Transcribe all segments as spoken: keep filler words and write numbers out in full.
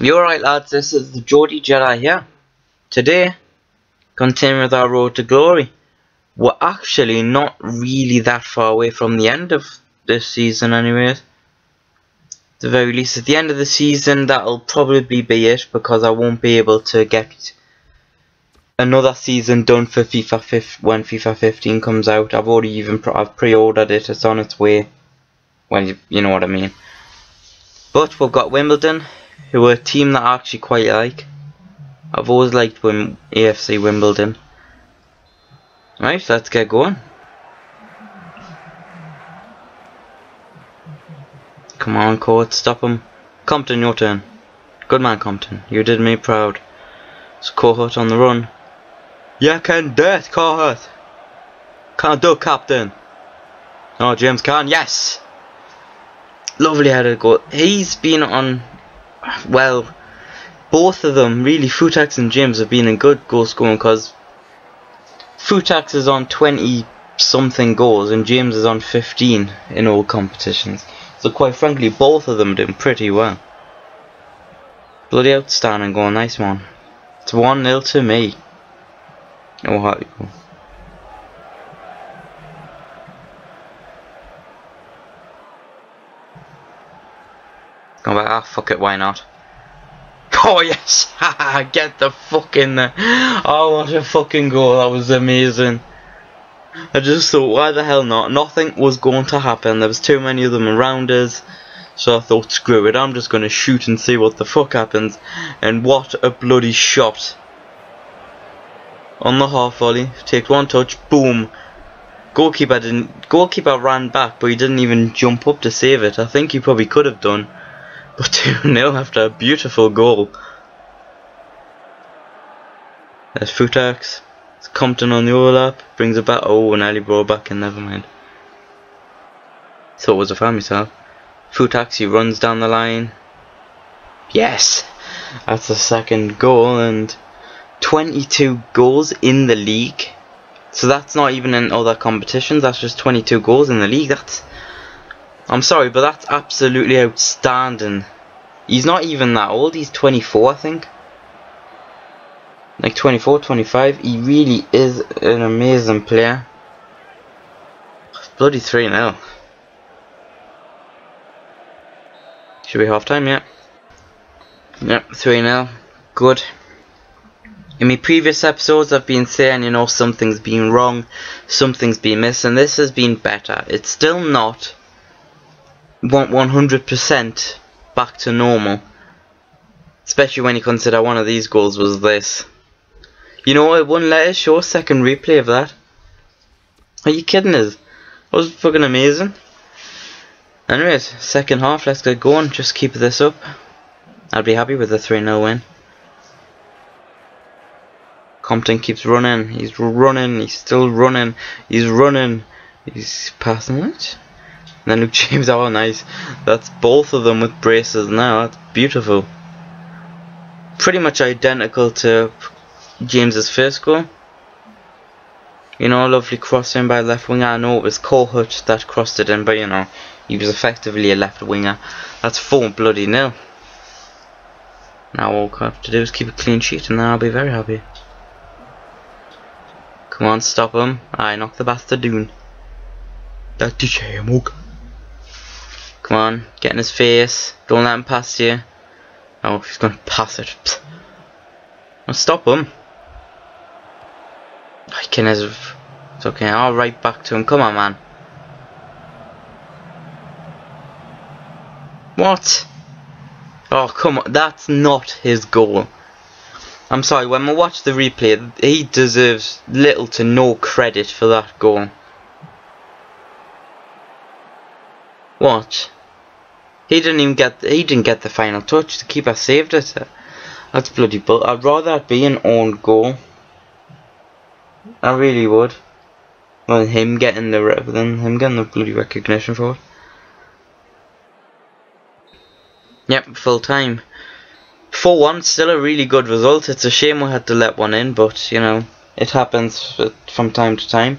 You alright lads, this is the Geordie Jedi here. Today, continuing with our road to glory. We're actually not really that far away from the end of this season anyways. At the very least, at the end of the season, that'll probably be it, because I won't be able to get another season done for FIFA when FIFA fifteen comes out. I've already even pre I've pre-ordered it, it's on its way. Well, you, you know what I mean. But we've got Wimbledon, who are a team that I actually quite like. I've always liked Wim A F C Wimbledon. Right, so let's get going. Come on, Court, stop him. Compton, your turn. Good man, Compton. You did me proud. It's Cole Hutt on the run. You can do it, Cole Hutt. Can't do, Captain. Oh, James can. Yes. Lovely headed goal. He's been on. Well, both of them, really, Futács and James have been in good goal scoring, because Futács is on twenty something goals and James is on fifteen in all competitions. So quite frankly, both of them are doing pretty well. Bloody outstanding goal, nice one. It's one nil to me. Oh, how you go. Go back, ah, fuck it, why not? Oh yes, get the fuck in there. Oh, what a fucking goal, that was amazing. I just thought, why the hell not? Nothing was going to happen, there was too many of them around us. So I thought, screw it, I'm just going to shoot and see what the fuck happens. And what a bloody shot. On the half volley, take one touch, boom. Goalkeeper didn't, goalkeeper ran back, but he didn't even jump up to save it. I think he probably could have done. But two nil after a beautiful goal. There's Futács. It's Compton on the overlap. Brings it back. Oh, nearly brought back in. Never mind. Thought it was a foul myself. Futács, he runs down the line. Yes! That's the second goal, and twenty-two goals in the league. So that's not even in other competitions. That's just twenty-two goals in the league. That's... I'm sorry, but that's absolutely outstanding. He's not even that old, he's twenty-four, I think. Like twenty-four, twenty-five. He really is an amazing player. It's bloody three nil. Should be half time, yeah. Yep, three nil. Good. In my previous episodes, I've been saying, you know, something's been wrong, something's been missing. This has been better. It's still not one hundred percent back to normal, especially when you consider one of these goals was this. You know, it wouldn't let us show a second replay of that. Are you kidding us? That was fucking amazing. Anyways, second half, let's get going, just keep this up. I'd be happy with a three nil win. Compton keeps running, he's running, he's still running, he's running, he's passing it. And then Luke James, oh nice, that's both of them with braces now, that's beautiful. Pretty much identical to James's first goal. You know, lovely crossing by left winger. I know it was Cole Hutt that crossed it in, but you know, he was effectively a left winger. That's four bloody nil. Now all I have to do is keep a clean sheet and then I'll be very happy. Come on, stop him. Aye, knock the bastard down. That D J Walker. Come on, get in his face. Don't let him pass you. Oh, he's gonna pass it. Psst. I'll stop him. I can as if it's okay. I'll right back to him. Come on, man. What? Oh, come on. That's not his goal. I'm sorry. When we watch the replay, he deserves little to no credit for that goal. What? He didn't even get. The, he didn't get the final touch. The keeper saved it. That's bloody bull. I'd rather that be an own goal. I really would. Than him getting the re than him getting the bloody recognition for it. Yep, full time. four one, still a really good result. It's a shame we had to let one in, but you know it happens from time to time.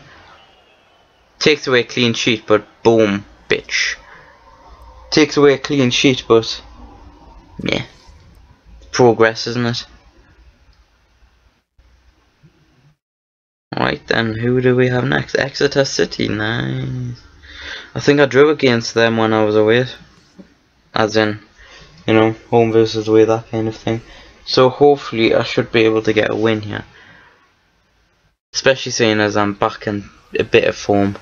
Takes away a clean sheet, but boom, bitch. Takes away a clean sheet, but yeah, progress, isn't it? Right then, who do we have next? Exeter City, nice. I think I drew against them when I was away. As in, you know, home versus away, that kind of thing. So hopefully I should be able to get a win here. Especially seeing as I'm back in a bit of form.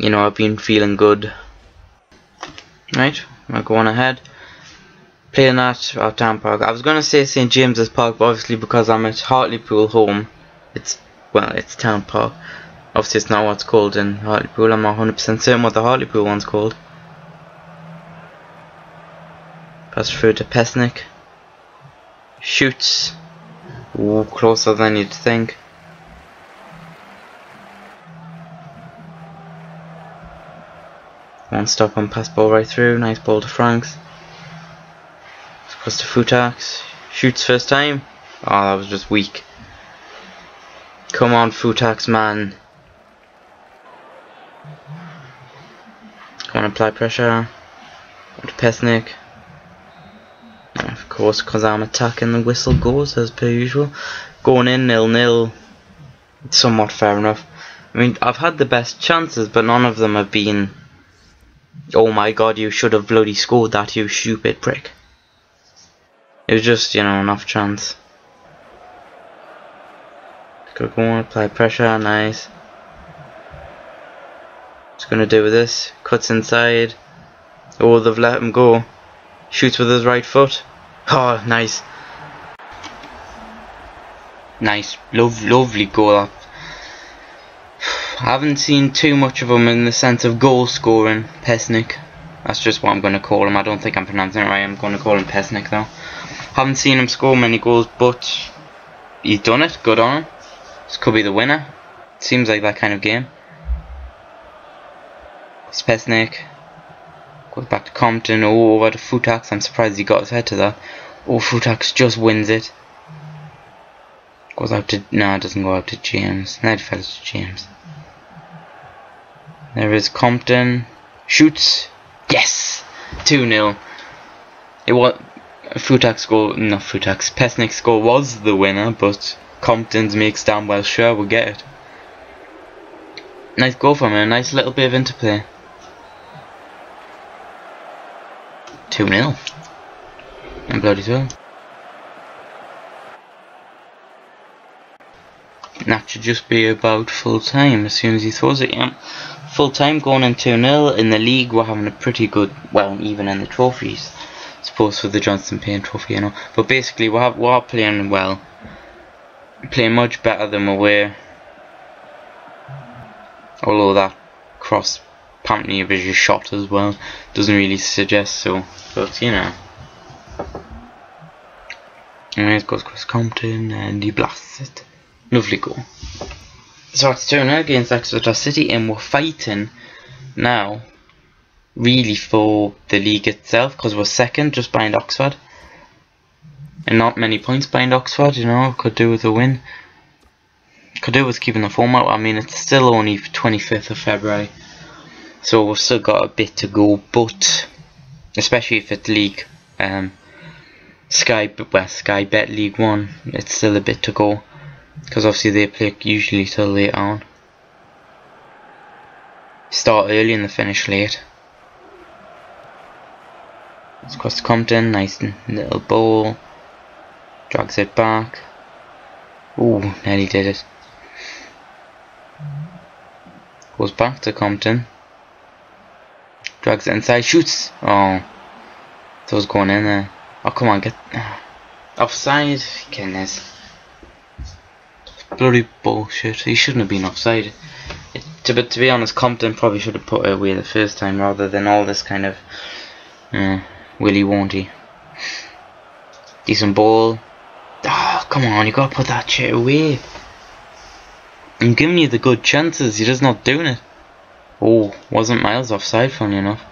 You know, I've been feeling good. Right, I'm going ahead. Playing at uh, Town Park. I was going to say Saint James's Park, but obviously because I'm at Hartlepool home. It's, well, it's Town Park. Obviously it's not what's called in Hartlepool. I'm not one hundred percent certain what the Hartlepool one's called. Pass through to Pešnik. Shoots. Ooh, closer than you'd think. One stop on pass ball right through. Nice ball to Franks. Across to Futács. Shoots first time. Oh, that was just weak. Come on, Futács, man. Come on, apply pressure. To Pešnik. Of course, because I'm attacking, the whistle goes as per usual. Going in nil nil. It's somewhat fair enough. I mean, I've had the best chances, but none of them have been, oh my god, you should have bloody scored that, you stupid prick. It was just, you know, an off chance. Good one, apply pressure, nice. What's gonna do with this? Cuts inside. Oh, they've let him go. Shoots with his right foot. Oh, nice. Nice. Love, lovely goal. I haven't seen too much of him in the sense of goal scoring. Pešnik. That's just what I'm going to call him. I don't think I'm pronouncing it right. I'm going to call him Pešnik though. Haven't seen him score many goals, but he's done it. Good on him. This could be the winner. Seems like that kind of game. It's Pešnik. Goes back to Compton. Oh, over to Futács. I'm surprised he got his head to that. Oh, Futács just wins it. Goes out to... No, it doesn't go out to James. No, it fell to James. There is Compton. Shoots. Yes! two nil. It was... Futács goal... Not Futács. Pešnik's goal was the winner, but Compton's makes damn well sure we'll get it. Nice goal from him. Nice little bit of interplay. two nil. And bloody well. That should just be about full time as soon as he throws it, yeah. Full time going in two nil. In the league we're having a pretty good, well, even in the trophies. I suppose for the Johnson Payne trophy, you know. But basically we have, we are playing well. Playing much better than we were. Although that cross Pampney was just shot as well. Doesn't really suggest so, but you know. Anyway, it goes across Compton and he blasts it. Lovely goal. So it's two nil against Exeter City, and we're fighting now really for the league itself because we're second, just behind Oxford. And not many points behind Oxford, you know, could do with a win. Could do with keeping the form out. I mean, it's still only twenty-fifth of February. So we've still got a bit to go, but especially if it's league, um, Sky, well, Sky Bet League one, it's still a bit to go because obviously they play usually till late on. Start early and the finish late. It's across to Compton, nice little ball, drags it back. Ooh, nearly did it. Goes back to Compton. Drags it inside, shoots! Oh, that was going in there. Oh, come on, get offside. Goodness, bloody bullshit. He shouldn't have been offside. It, to, but to be honest, Compton probably should have put it away the first time rather than all this kind of uh, willy wonty. Decent ball. Oh, come on, you gotta put that shit away. I'm giving you the good chances. You're just not doing it. Oh, wasn't miles offside, funny enough.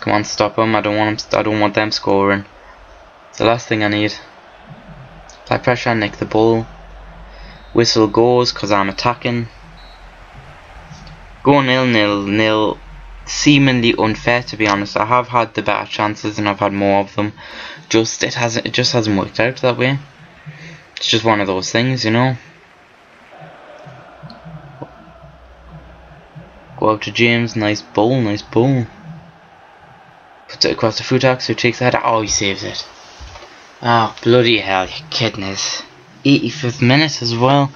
Come on, stop him. I don't want him. I don't want them scoring. It's the last thing I need. Apply pressure, nick the ball. Whistle goes because I'm attacking. Go nil nil nil. seemingly unfair, to be honest. I have had the better chances and I've had more of them. Just it hasn't it just hasn't worked out that way. It's just one of those things, you know. Go out to James, nice ball, nice ball. Puts it across to Futács, who takes that. Oh, he saves it. Oh, bloody hell, your goodness. eighty-fifth minute as well.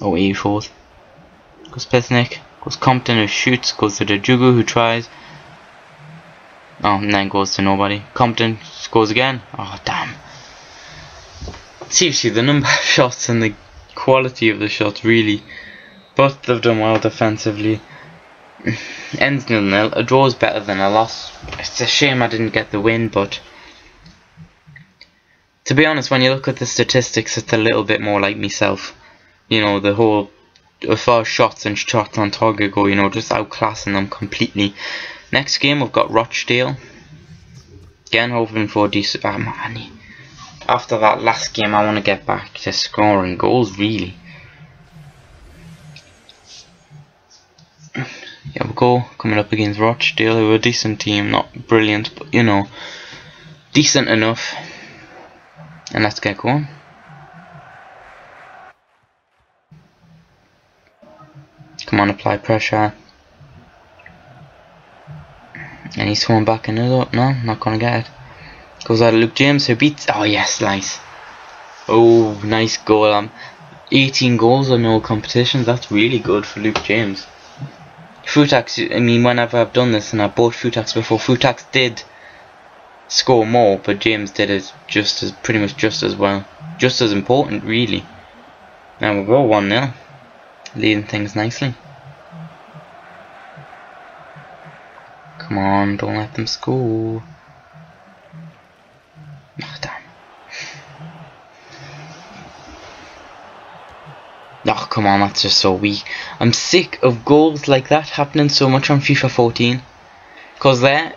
Oh, eighty-fourth. Goes Pešnik. Goes Compton, who shoots. Goes to Dejugu, who tries. Oh, and then goes to nobody. Compton scores again. Oh, damn. Seriously, the number of shots and the quality of the shots, really. But they've done well defensively. Ends nil nil. A draw is better than a loss. It's a shame I didn't get the win, but to be honest, when you look at the statistics, it's a little bit more like myself. You know, the whole, as far as shots and shots on target go, you know, just outclassing them completely. Next game, we've got Rochdale. Again, hoping for decent. Ah, man. After that last game, I want to get back to scoring goals, really. Yeah, we go. Coming up against Rochdale, who are a decent team. Not brilliant, but, you know, decent enough. And let's get going. Come on, apply pressure. And he's throwing back another. No, not gonna get it. Goes out to Luke James, who beats. Oh yes, nice. Oh, nice goal. Um, eighteen goals in all competitions. That's really good for Luke James. Futács. I mean, whenever I've done this, and I bought Futács before, Futács did score more, but James did it just as pretty much just as well, just as important, really. Now we'll go one nil, leading things nicely. Come on, don't let them score. Oh, damn. Oh, come on, that's just so weak. I'm sick of goals like that happening so much on FIFA fourteen, because they're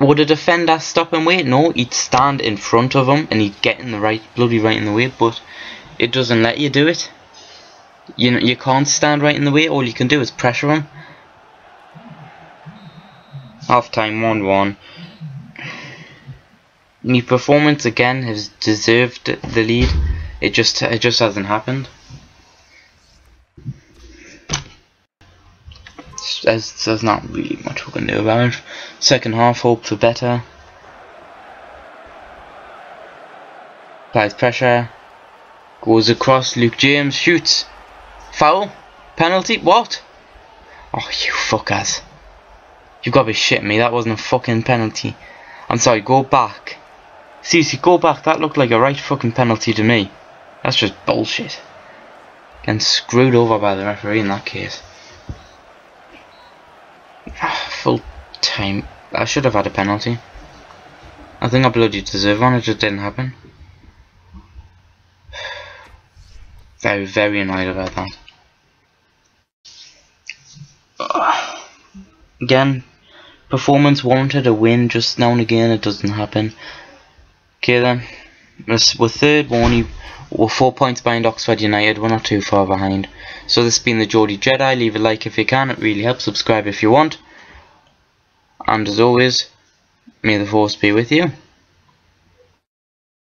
would a defender stop and wait? No, he'd stand in front of him and he'd get in the right, bloody right in the way, but it doesn't let you do it. You know, you can't stand right in the way, all you can do is pressure him. Half time, one one. My performance again has deserved the lead. It just, it just hasn't happened. There's, there's not really much we can do about it. Second half, hope for better. Applies pressure. Goes across, Luke James shoots. Foul? Penalty? What? Oh, you fuckers. You've got to be shitting me, that wasn't a fucking penalty. I'm sorry, go back. Seriously, go back, that looked like a right fucking penalty to me. That's just bullshit. Getting screwed over by the referee in that case. Full time. I should have had a penalty. I think I bloody deserve one. It just didn't happen. Very, very annoyed about that. Ugh. Again, performance warranted a win. Just now and again, it doesn't happen. Okay then, we're third. We're only we're four points behind Oxford United. We're not too far behind. So this has been the Geordie Jedi. Leave a like if you can. It really helps. Subscribe if you want. And as always, may the force be with you.